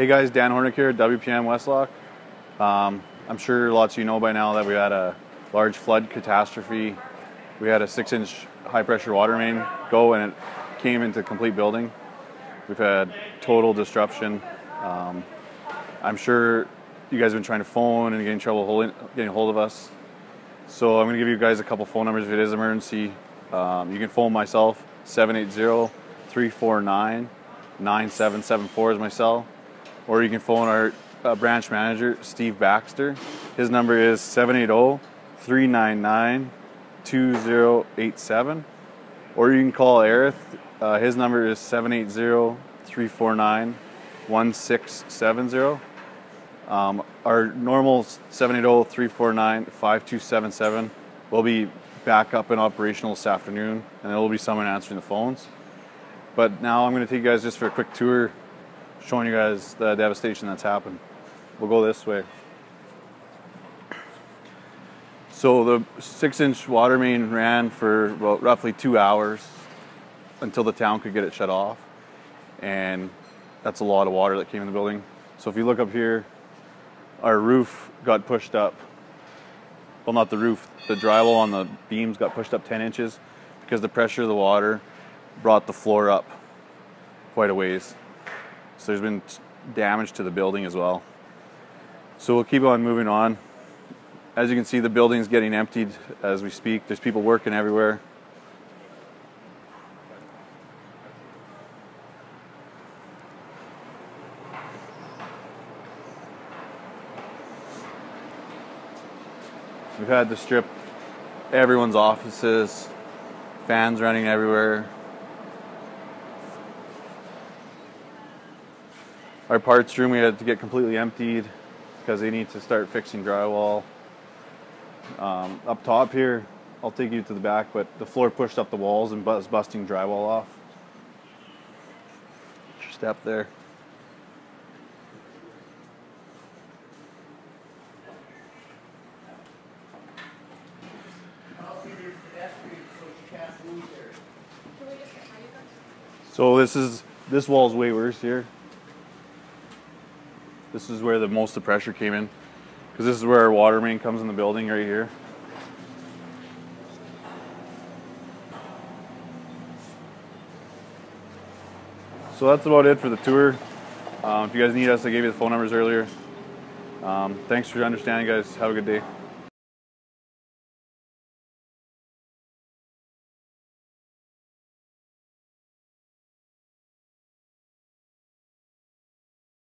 Hey guys, Dan Hornick here at WPM Westlock. I'm sure lots of you know by now that we had a large flood catastrophe. We had a 6-inch high pressure water main go and it came into complete building. We've had total disruption. I'm sure you guys have been trying to phone and getting trouble getting hold of us. So I'm gonna give you guys a couple phone numbers if it is an emergency. You can phone myself, 780-349-9774 is my cell. Or you can phone our branch manager, Steve Baxter. His number is 780-399-2087. Or you can call Aerith. His number is 780-349-1670. Our normal 780-349-5277 will be back up and operational this afternoon, and there will be someone answering the phones. But now I'm going to take you guys just for a quick tour, showing you guys the devastation that's happened. We'll go this way. So the 6-inch water main ran for about roughly 2 hours until the town could get it shut off. And that's a lot of water that came in the building. So if you look up here, our roof got pushed up. Well, not the roof, the drywall on the beams got pushed up 10 inches because the pressure of the water brought the floor up quite a ways. So there's been damage to the building as well. So we'll keep on moving on. As you can see, the building's getting emptied as we speak. There's people working everywhere. We've had to strip everyone's offices, fans running everywhere. Our parts room, we had to get completely emptied because they need to start fixing drywall. Up top here, I'll take you to the back, but the floor pushed up the walls and was busting drywall off. Step there. So this wall's way worse here. This is where most of the pressure came in, because this is where our water main comes in the building right here. So that's about it for the tour. If you guys need us, I gave you the phone numbers earlier. Thanks for understanding, guys. Have a good day.